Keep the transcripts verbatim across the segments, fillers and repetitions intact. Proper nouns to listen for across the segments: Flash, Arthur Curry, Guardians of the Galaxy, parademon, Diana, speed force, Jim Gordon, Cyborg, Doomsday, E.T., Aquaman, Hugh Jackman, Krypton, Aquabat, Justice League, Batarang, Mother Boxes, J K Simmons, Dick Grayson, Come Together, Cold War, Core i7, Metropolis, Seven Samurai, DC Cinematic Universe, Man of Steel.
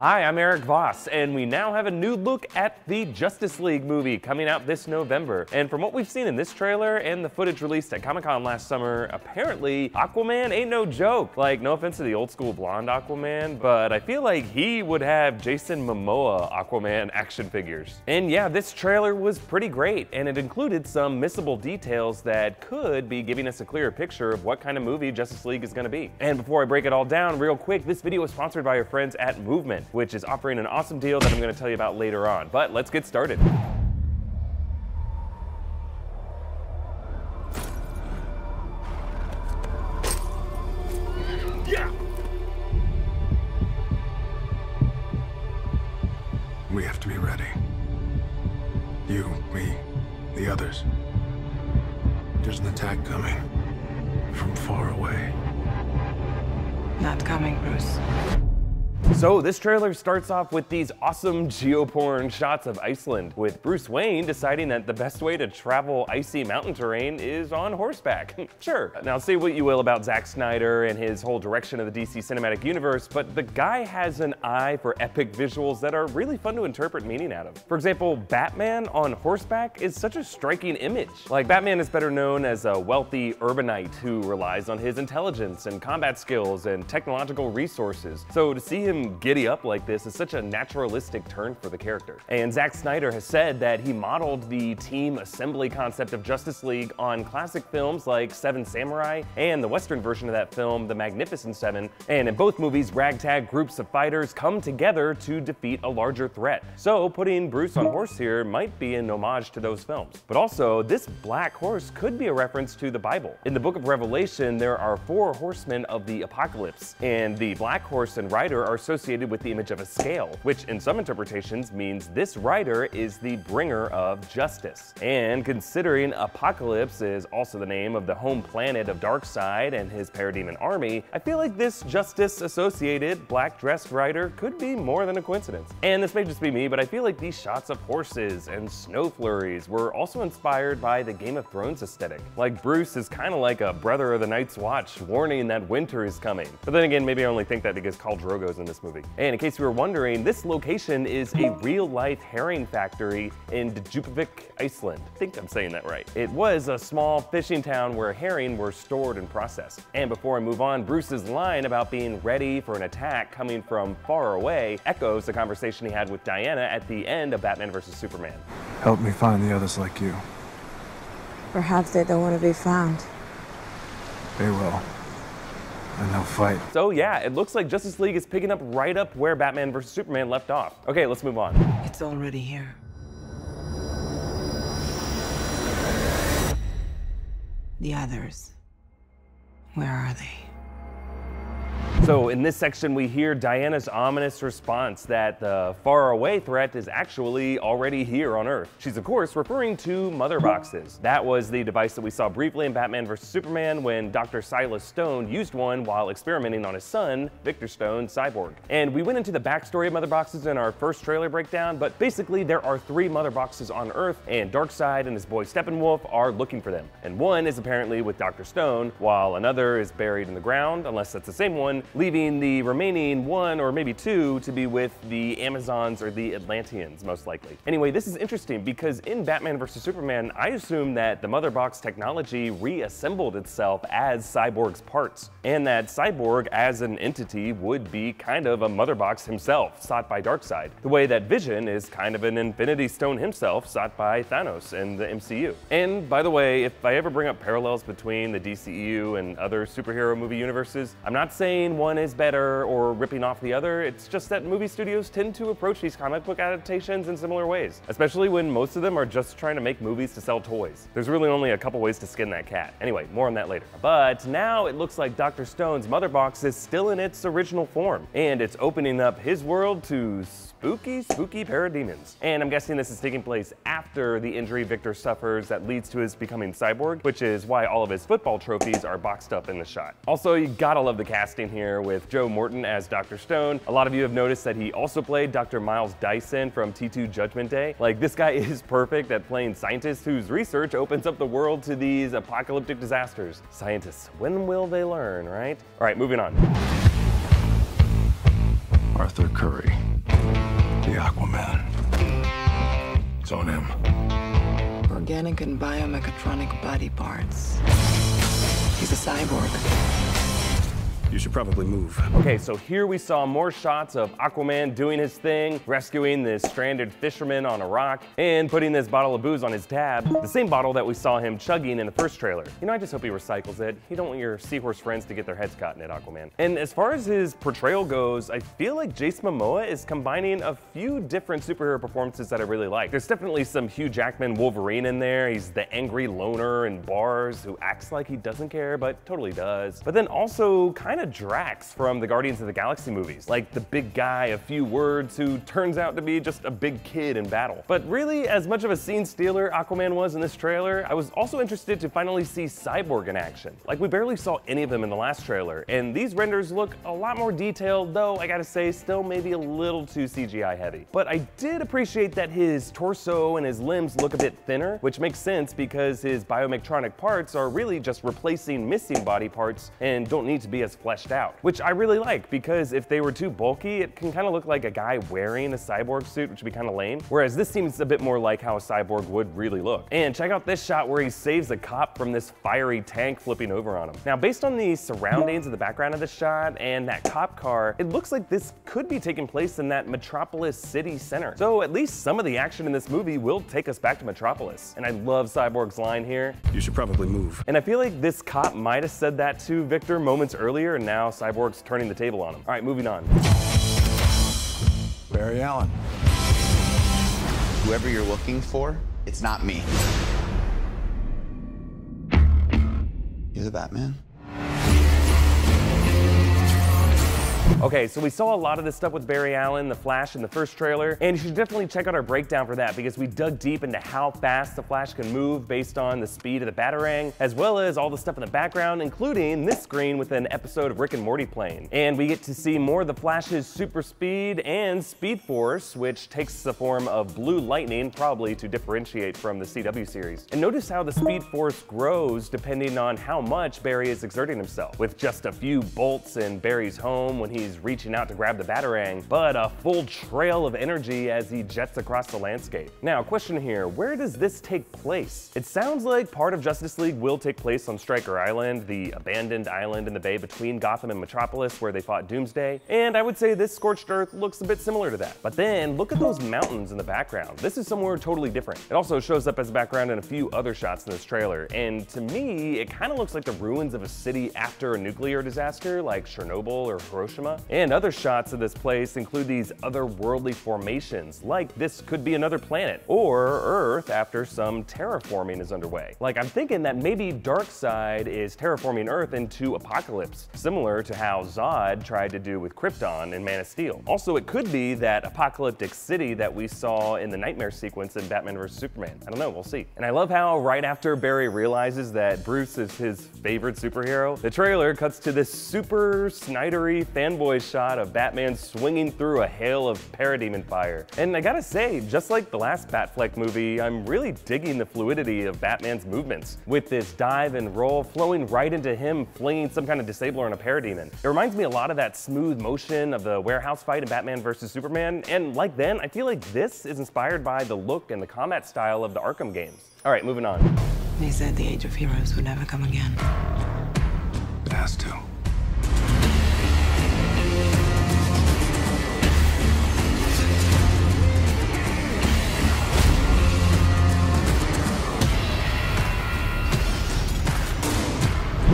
Hi, I'm Eric Voss, and we now have a new look at the Justice League movie coming out this November. And from what we've seen in this trailer and the footage released at Comic-Con last summer, apparently Aquaman ain't no joke. Like, no offense to the old school blonde Aquaman, but I feel like he would have Jason Momoa Aquaman action figures. And yeah, this trailer was pretty great, and it included some missable details that could be giving us a clearer picture of what kind of movie Justice League is gonna be. And before I break it all down real quick, this video is sponsored by our friends at Movement, which is offering an awesome deal that I'm going to tell you about later on. But let's get started. Yeah. We have to be ready. You, me, the others. There's an attack coming from far away. Not coming, Bruce. So this trailer starts off with these awesome geoporn shots of Iceland, with Bruce Wayne deciding that the best way to travel icy mountain terrain is on horseback. Sure. Now, say what you will about Zack Snyder and his whole direction of the D C Cinematic Universe, but the guy has an eye for epic visuals that are really fun to interpret meaning out of. For example, Batman on horseback is such a striking image. Like, Batman is better known as a wealthy urbanite who relies on his intelligence and combat skills and technological resources. So to see him giddy up like this is such a naturalistic turn for the character. And Zack Snyder has said that he modeled the team assembly concept of Justice League on classic films like Seven Samurai and the Western version of that film, The Magnificent Seven. And in both movies, ragtag groups of fighters come together to defeat a larger threat. So putting Bruce on horse here might be an homage to those films. But also, this black horse could be a reference to the Bible. In the book of Revelation, there are four horsemen of the apocalypse, and the black horse and rider are associated with the image of a scale, which in some interpretations means this rider is the bringer of justice. And considering Apocalypse is also the name of the home planet of Darkseid and his parademon army, I feel like this justice-associated black-dressed rider could be more than a coincidence. And this may just be me, but I feel like these shots of horses and snow flurries were also inspired by the Game of Thrones aesthetic. Like, Bruce is kind of like a brother of the Night's Watch, warning that winter is coming. But then again, maybe I only think that because Khal Drogo's in this movie. And in case you were wondering, this location is a real-life herring factory in Djupavik, Iceland. I think I'm saying that right. It was a small fishing town where herring were stored and processed. And before I move on, Bruce's line about being ready for an attack coming from far away echoes the conversation he had with Diana at the end of Batman versus Superman. Help me find the others like you. Perhaps they don't want to be found. They will. And they'll fight. So yeah, it looks like Justice League is picking up right up where Batman versus Superman left off. Okay, let's move on. It's already here. The others. Where are they? So in this section, we hear Diana's ominous response that the faraway threat is actually already here on Earth. She's of course referring to Mother Boxes. That was the device that we saw briefly in Batman versus Superman when Doctor Silas Stone used one while experimenting on his son, Victor Stone, Cyborg. And we went into the backstory of Mother Boxes in our first trailer breakdown, but basically there are three Mother Boxes on Earth, and Darkseid and his boy Steppenwolf are looking for them. And one is apparently with Doctor Stone, while another is buried in the ground, unless that's the same one, leaving the remaining one or maybe two to be with the Amazons or the Atlanteans, most likely. Anyway, this is interesting because in Batman versus Superman, I assume that the Mother Box technology reassembled itself as Cyborg's parts, and that Cyborg as an entity would be kind of a Mother Box himself, sought by Darkseid, the way that Vision is kind of an Infinity Stone himself, sought by Thanos in the M C U. And by the way, if I ever bring up parallels between the D C E U and other superhero movie universes, I'm not saying one one is better or ripping off the other. It's just that movie studios tend to approach these comic book adaptations in similar ways, especially when most of them are just trying to make movies to sell toys. There's really only a couple ways to skin that cat. Anyway, more on that later. But now it looks like Doctor Stone's Mother Box is still in its original form, and it's opening up his world to spooky, spooky parademons. And I'm guessing this is taking place after the injury Victor suffers that leads to his becoming Cyborg, which is why all of his football trophies are boxed up in the shot. Also, you gotta love the casting here with Joe Morton as Doctor Stone. A lot of you have noticed that he also played Doctor Miles Dyson from T two Judgment Day. Like, this guy is perfect at playing scientists whose research opens up the world to these apocalyptic disasters. Scientists, when will they learn, right? All right, moving on. Arthur Curry. think in biomechatronic body parts. He's a cyborg. You should probably move. Okay, so here we saw more shots of Aquaman doing his thing, rescuing this stranded fisherman on a rock, and putting this bottle of booze on his tab, the same bottle that we saw him chugging in the first trailer. You know, I just hope he recycles it. You don't want your seahorse friends to get their heads caught in it, Aquaman. And as far as his portrayal goes, I feel like Jason Momoa is combining a few different superhero performances that I really like. There's definitely some Hugh Jackman Wolverine in there. He's the angry loner in bars who acts like he doesn't care, but totally does. But then also kind kind of Drax from the Guardians of the Galaxy movies, like the big guy, a few words, who turns out to be just a big kid in battle. But really, as much of a scene stealer Aquaman was in this trailer, I was also interested to finally see Cyborg in action. Like, we barely saw any of them in the last trailer, and these renders look a lot more detailed, though I gotta say, still maybe a little too C G I heavy. But I did appreciate that his torso and his limbs look a bit thinner, which makes sense because his biomechatronic parts are really just replacing missing body parts and don't need to be as fleshed out, which I really like, because if they were too bulky, it can kind of look like a guy wearing a cyborg suit, which would be kind of lame, whereas this seems a bit more like how a cyborg would really look. And check out this shot where he saves a cop from this fiery tank flipping over on him. Now, based on the surroundings of the background of the shot and that cop car, it looks like this could be taking place in that Metropolis city center. So at least some of the action in this movie will take us back to Metropolis. And I love Cyborg's line here. You should probably move. And I feel like this cop might have said that to Victor moments earlier, and now Cyborg's turning the table on him. All right, moving on. Barry Allen. Whoever you're looking for, it's not me. You're the Batman? Okay, so we saw a lot of this stuff with Barry Allen, the Flash, in the first trailer, and you should definitely check out our breakdown for that, because we dug deep into how fast the Flash can move based on the speed of the Batarang, as well as all the stuff in the background, including this screen with an episode of Rick and Morty playing. And we get to see more of the Flash's super speed and speed force, which takes the form of blue lightning, probably to differentiate from the C W series. And notice how the speed force grows depending on how much Barry is exerting himself, with just a few bolts in Barry's home when he's reaching out to grab the Batarang, but a full trail of energy as he jets across the landscape. Now, question here, where does this take place? It sounds like part of Justice League will take place on Stryker Island, the abandoned island in the bay between Gotham and Metropolis where they fought Doomsday, and I would say this scorched earth looks a bit similar to that. But then, look at those mountains in the background. This is somewhere totally different. It also shows up as background in a few other shots in this trailer, and to me, it kind of looks like the ruins of a city after a nuclear disaster, like Chernobyl or Hiroshima. And other shots of this place include these otherworldly formations, like this could be another planet, or Earth after some terraforming is underway. Like, I'm thinking that maybe Darkseid is terraforming Earth into Apocalypse, similar to how Zod tried to do with Krypton in Man of Steel. Also, it could be that apocalyptic city that we saw in the nightmare sequence in Batman versus Superman. I don't know, we'll see. And I love how right after Barry realizes that Bruce is his favorite superhero, the trailer cuts to this super Snydery fanboy shot of Batman swinging through a hail of parademon fire. And I gotta say, just like the last Batfleck movie, I'm really digging the fluidity of Batman's movements, with this dive and roll flowing right into him flinging some kind of disabler on a parademon. It reminds me a lot of that smooth motion of the warehouse fight in Batman versus Superman, and like then, I feel like this is inspired by the look and the combat style of the Arkham games. All right, moving on. They said the Age of Heroes would never come again. It has to.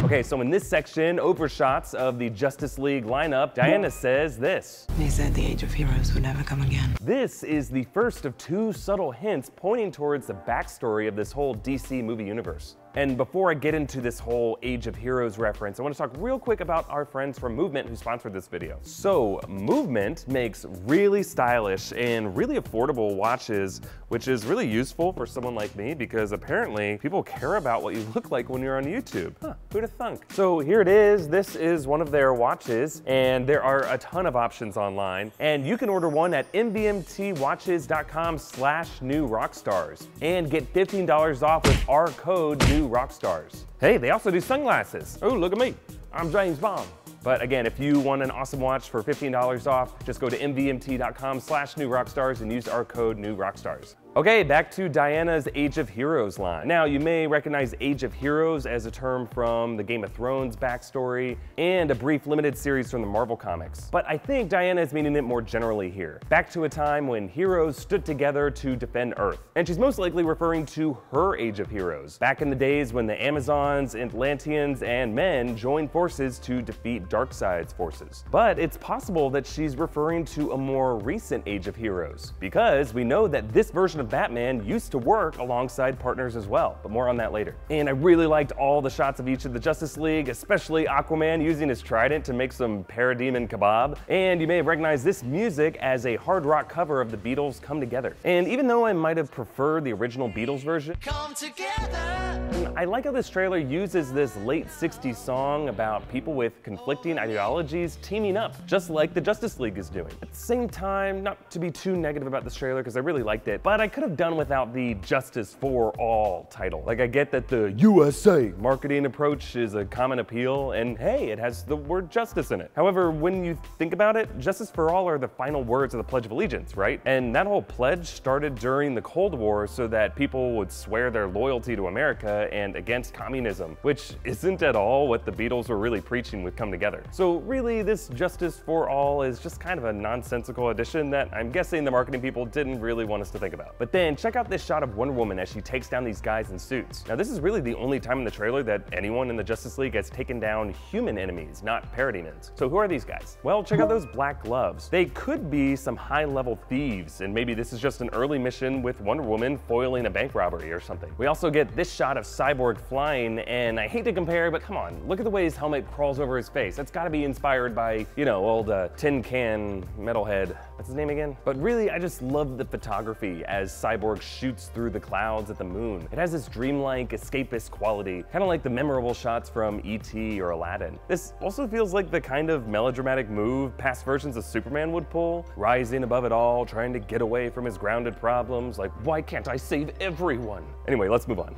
Okay, so in this section, over shots of the Justice League lineup, Diana says this. They said the Age of Heroes would never come again. This is the first of two subtle hints pointing towards the backstory of this whole D C movie universe. And before I get into this whole Age of Heroes reference, I want to talk real quick about our friends from Movement who sponsored this video. So, Movement makes really stylish and really affordable watches, which is really useful for someone like me, because apparently people care about what you look like when you're on YouTube. Huh, who'd have thunk? So here it is. This is one of their watches, and there are a ton of options online. And you can order one at m v m t watches dot com slash new rockstars and get fifteen dollars off with our code new Rockstars. Hey, they also do sunglasses. Oh, look at me. I'm James Bond. But again, if you want an awesome watch for fifteen dollars off, just go to m v m t dot com slash new rockstars and use our code new rockstars. Okay, back to Diana's Age of Heroes line. Now, you may recognize Age of Heroes as a term from the Game of Thrones backstory and a brief limited series from the Marvel comics, but I think Diana is meaning it more generally here. Back to a time when heroes stood together to defend Earth. And she's most likely referring to her Age of Heroes, back in the days when the Amazons, Atlanteans, and men joined forces to defeat Darkseid's forces. But it's possible that she's referring to a more recent Age of Heroes, because we know that this version of Batman used to work alongside partners as well, but more on that later. And I really liked all the shots of each of the Justice League, especially Aquaman using his trident to make some parademon kebab. And you may have recognized this music as a hard rock cover of the Beatles' Come Together. And even though I might have preferred the original Beatles version, Come Together, I like how this trailer uses this late sixties song about people with conflicting ideologies teaming up, just like the Justice League is doing. At the same time, not to be too negative about this trailer because I really liked it, but I could have done without the Justice for All title. Like, I get that the U S A marketing approach is a common appeal, and hey, it has the word justice in it. However, when you think about it, Justice for All are the final words of the Pledge of Allegiance, right? And that whole pledge started during the Cold War so that people would swear their loyalty to America and against communism, which isn't at all what the Beatles were really preaching with Come Together. So really, this Justice for All is just kind of a nonsensical addition that I'm guessing the marketing people didn't really want us to think about. But then check out this shot of Wonder Woman as she takes down these guys in suits. Now, this is really the only time in the trailer that anyone in the Justice League has taken down human enemies, not parademons. So who are these guys? Well, check out those black gloves. They could be some high-level thieves, and maybe this is just an early mission with Wonder Woman foiling a bank robbery or something. We also get this shot of Cyborg flying, and I hate to compare, but come on, look at the way his helmet crawls over his face. That's gotta be inspired by, you know, old uh, tin can metalhead. What's his name again? But really, I just love the photography as Cyborg shoots through the clouds at the moon. It has this dreamlike, escapist quality, kind of like the memorable shots from E T or Aladdin. This also feels like the kind of melodramatic move past versions of Superman would pull, rising above it all, trying to get away from his grounded problems, like, why can't I save everyone? Anyway, let's move on.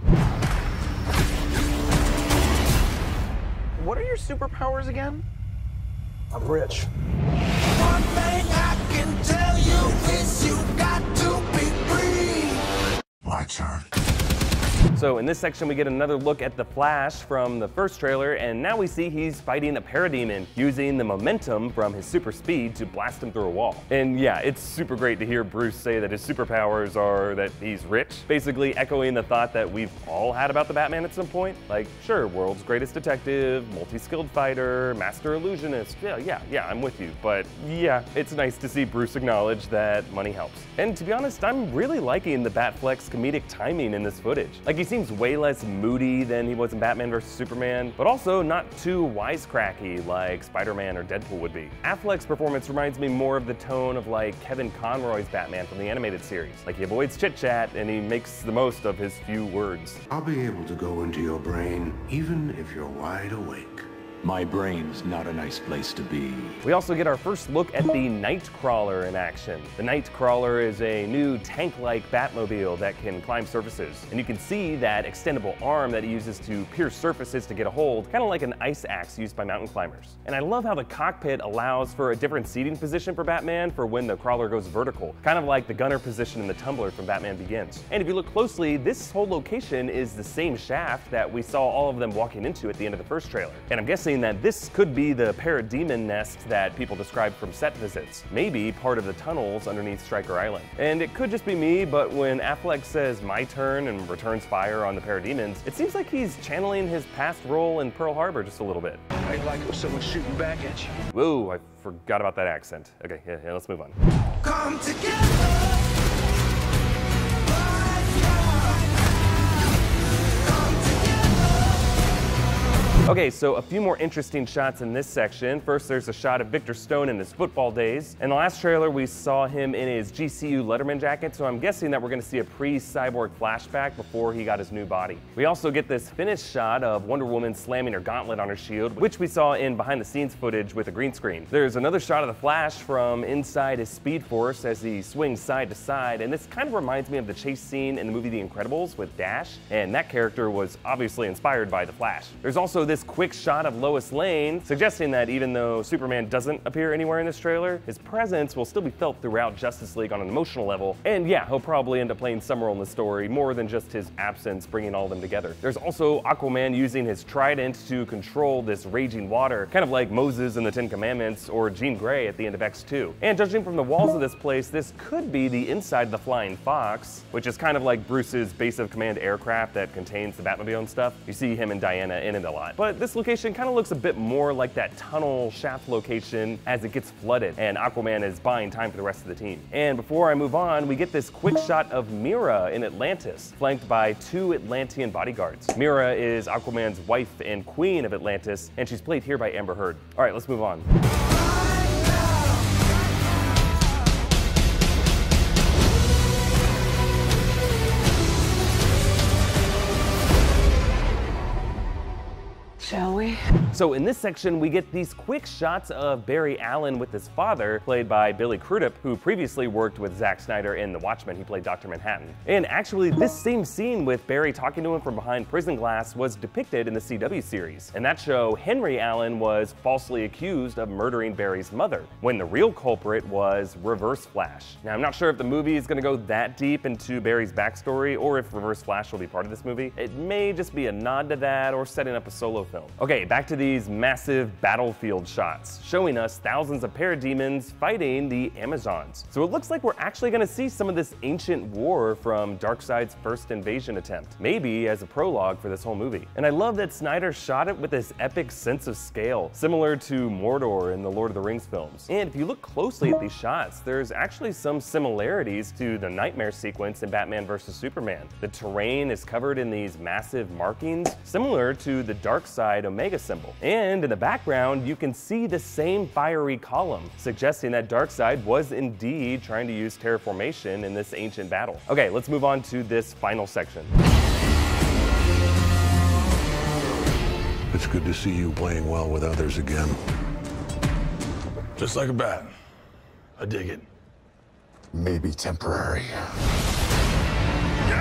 What are your superpowers again? I'm rich. One thing I can tell you is you got to be free. My turn. So in this section, we get another look at the Flash from the first trailer, and now we see he's fighting a parademon, using the momentum from his super speed to blast him through a wall. And yeah, it's super great to hear Bruce say that his superpowers are that he's rich, basically echoing the thought that we've all had about the Batman at some point. Like, sure, world's greatest detective, multi-skilled fighter, master illusionist. Yeah, yeah, yeah, I'm with you. But yeah, it's nice to see Bruce acknowledge that money helps. And to be honest, I'm really liking the Batfleck's comedic timing in this footage. Like, he's He seems way less moody than he was in Batman versus Superman, but also not too wisecracky like Spider-Man or Deadpool would be. Affleck's performance reminds me more of the tone of like Kevin Conroy's Batman from the animated series. Like, he avoids chit-chat and he makes the most of his few words. I'll be able to go into your brain even if you're wide awake. My brain's not a nice place to be. We also get our first look at the Nightcrawler in action. The Nightcrawler is a new tank-like Batmobile that can climb surfaces. And you can see that extendable arm that it uses to pierce surfaces to get a hold, kind of like an ice axe used by mountain climbers. And I love how the cockpit allows for a different seating position for Batman for when the crawler goes vertical, kind of like the gunner position in the tumbler from Batman Begins. And if you look closely, this whole location is the same shaft that we saw all of them walking into at the end of the first trailer. And I'm guessing that this could be the parademon nest that people described from set visits, maybe part of the tunnels underneath Stryker Island. And it could just be me, but when Affleck says my turn and returns fire on the parademons, it seems like he's channeling his past role in Pearl Harbor just a little bit. I like it when someone's shooting back at you. Whoa, I forgot about that accent. Okay, yeah, yeah, let's move on. Come together! Okay, so a few more interesting shots in this section. First, there's a shot of Victor Stone in his football days. In the last trailer, we saw him in his G C U Letterman jacket, so I'm guessing that we're gonna see a pre-Cyborg flashback before he got his new body. We also get this finished shot of Wonder Woman slamming her gauntlet on her shield, which we saw in behind-the-scenes footage with a green screen. There's another shot of the Flash from inside his Speed Force as he swings side to side, and this kind of reminds me of the chase scene in the movie The Incredibles with Dash, and that character was obviously inspired by the Flash. There's also this this quick shot of Lois Lane, suggesting that even though Superman doesn't appear anywhere in this trailer, his presence will still be felt throughout Justice League on an emotional level. And yeah, he'll probably end up playing some role in the story, more than just his absence bringing all of them together. There's also Aquaman using his trident to control this raging water, kind of like Moses in the Ten Commandments or Jean Grey at the end of X two. And judging from the walls of this place, this could be the inside the Flying Fox, which is kind of like Bruce's base of command aircraft that contains the Batmobile and stuff. You see him and Diana in it a lot. But this location kind of looks a bit more like that tunnel shaft location as it gets flooded, and Aquaman is buying time for the rest of the team. And before I move on, we get this quick shot of Mira in Atlantis, flanked by two Atlantean bodyguards. Mira is Aquaman's wife and queen of Atlantis, and she's played here by Amber Heard. All right, let's move on. Shall we? So in this section, we get these quick shots of Barry Allen with his father, played by Billy Crudup, who previously worked with Zack Snyder in The Watchmen. He played Doctor Manhattan. And actually, this same scene with Barry talking to him from behind prison glass was depicted in the C W series. In that show, Henry Allen was falsely accused of murdering Barry's mother, when the real culprit was Reverse Flash. Now, I'm not sure if the movie is gonna go that deep into Barry's backstory, or if Reverse Flash will be part of this movie. It may just be a nod to that, or setting up a solo film. Okay, back to these massive battlefield shots, showing us thousands of parademons fighting the Amazons. So it looks like we're actually gonna see some of this ancient war from Darkseid's first invasion attempt, maybe as a prologue for this whole movie. And I love that Snyder shot it with this epic sense of scale, similar to Mordor in the Lord of the Rings films. And if you look closely at these shots, there's actually some similarities to the nightmare sequence in Batman versus Superman. The terrain is covered in these massive markings, similar to the Darkseid Omega symbol. And in the background, you can see the same fiery column, suggesting that Darkseid was indeed trying to use terraformation in this ancient battle. Okay, let's move on to this final section. It's good to see you playing well with others again. Just like a bat. I dig it. Maybe temporary. Yeah!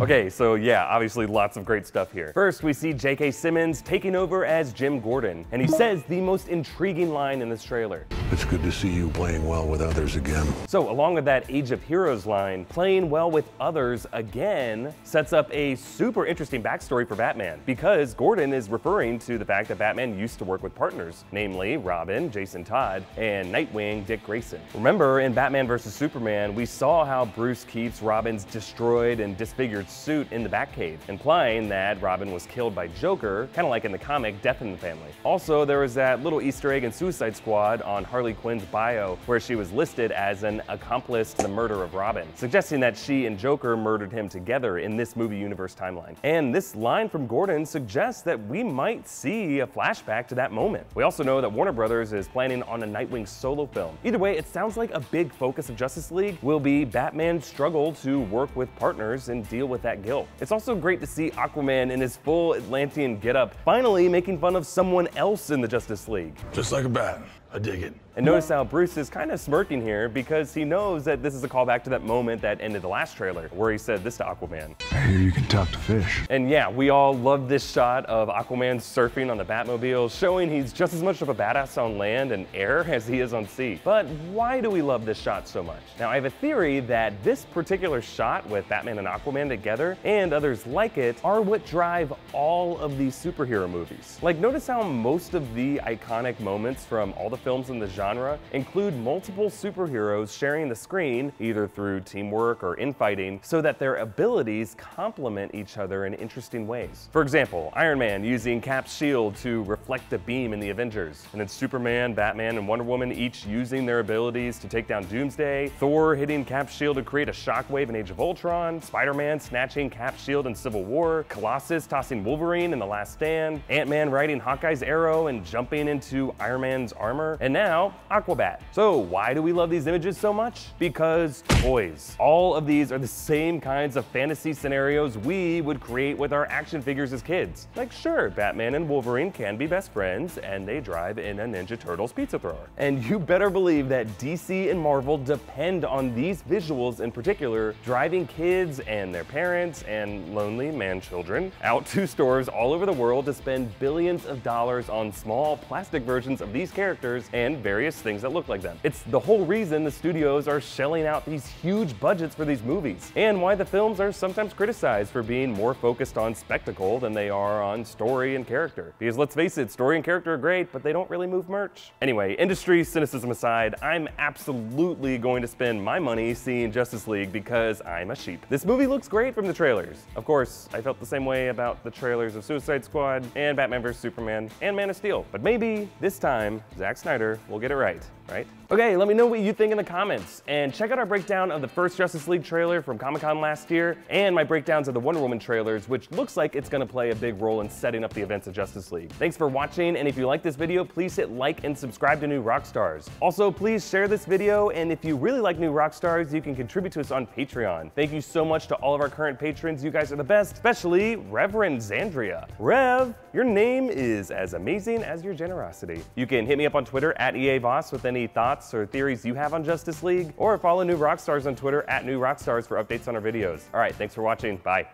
Okay, so yeah, obviously lots of great stuff here. First, we see J K Simmons taking over as Jim Gordon, and he says the most intriguing line in this trailer. It's good to see you playing well with others again. So along with that Age of Heroes line, playing well with others again sets up a super interesting backstory for Batman, because Gordon is referring to the fact that Batman used to work with partners, namely Robin, Jason Todd, and Nightwing, Dick Grayson. Remember, in Batman versus Superman, we saw how Bruce keeps Robin's destroyed and disfigured suit in the Batcave, implying that Robin was killed by Joker, kind of like in the comic Death in the Family. Also, there was that little Easter egg in Suicide Squad on Harley Quinn's bio, where she was listed as an accomplice to the murder of Robin, suggesting that she and Joker murdered him together in this movie universe timeline. And this line from Gordon suggests that we might see a flashback to that moment. We also know that Warner Brothers is planning on a Nightwing solo film. Either way, it sounds like a big focus of Justice League will be Batman's struggle to work with partners and deal with that guilt. It's also great to see Aquaman in his full Atlantean getup, finally making fun of someone else in the Justice League. Just like a bat. I dig it. And notice how Bruce is kind of smirking here, because he knows that this is a callback to that moment that ended the last trailer, where he said this to Aquaman. I hear you can talk to fish. And yeah, we all love this shot of Aquaman surfing on the Batmobile, showing he's just as much of a badass on land and air as he is on sea. But why do we love this shot so much? Now, I have a theory that this particular shot with Batman and Aquaman together, and others like it, are what drive all of these superhero movies. Like, notice how most of the iconic moments from all the films in the genre include multiple superheroes sharing the screen, either through teamwork or infighting, so that their abilities complement each other in interesting ways. For example, Iron Man using Cap's shield to reflect a beam in the Avengers, and then Superman, Batman, and Wonder Woman each using their abilities to take down Doomsday, Thor hitting Cap's shield to create a shockwave in Age of Ultron, Spider-Man snatching Cap's shield in Civil War, Colossus tossing Wolverine in The Last Stand, Ant-Man riding Hawkeye's arrow and jumping into Iron Man's armor, Armor, and now Aquabat. So why do we love these images so much? Because toys. All of these are the same kinds of fantasy scenarios we would create with our action figures as kids. Like, sure, Batman and Wolverine can be best friends, and they drive in a Ninja Turtles pizza thrower. And you better believe that D C and Marvel depend on these visuals in particular, driving kids and their parents and lonely man-children out to stores all over the world to spend billions of dollars on small plastic versions of these characters and various things that look like them. It's the whole reason the studios are shelling out these huge budgets for these movies, and why the films are sometimes criticized for being more focused on spectacle than they are on story and character. Because let's face it, story and character are great, but they don't really move merch. Anyway, industry cynicism aside, I'm absolutely going to spend my money seeing Justice League because I'm a sheep. This movie looks great from the trailers. Of course, I felt the same way about the trailers of Suicide Squad and Batman versus. Superman and Man of Steel. But maybe this time, Zack Snyder will get it right, right? Okay, let me know what you think in the comments, and check out our breakdown of the first Justice League trailer from Comic-Con last year, and my breakdowns of the Wonder Woman trailers, which looks like it's gonna play a big role in setting up the events of Justice League. Thanks for watching, and if you like this video, please hit like and subscribe to New Rockstars. Also, please share this video, and if you really like New Rockstars, you can contribute to us on Patreon. Thank you so much to all of our current patrons. You guys are the best, especially Reverend Zandria. Rev, your name is as amazing as your generosity. You can hit me up on Twitter at E A Voss with any thoughts or theories you have on Justice League, or follow New Rockstars on Twitter at New Rockstars for updates on our videos. All right, thanks for watching. Bye.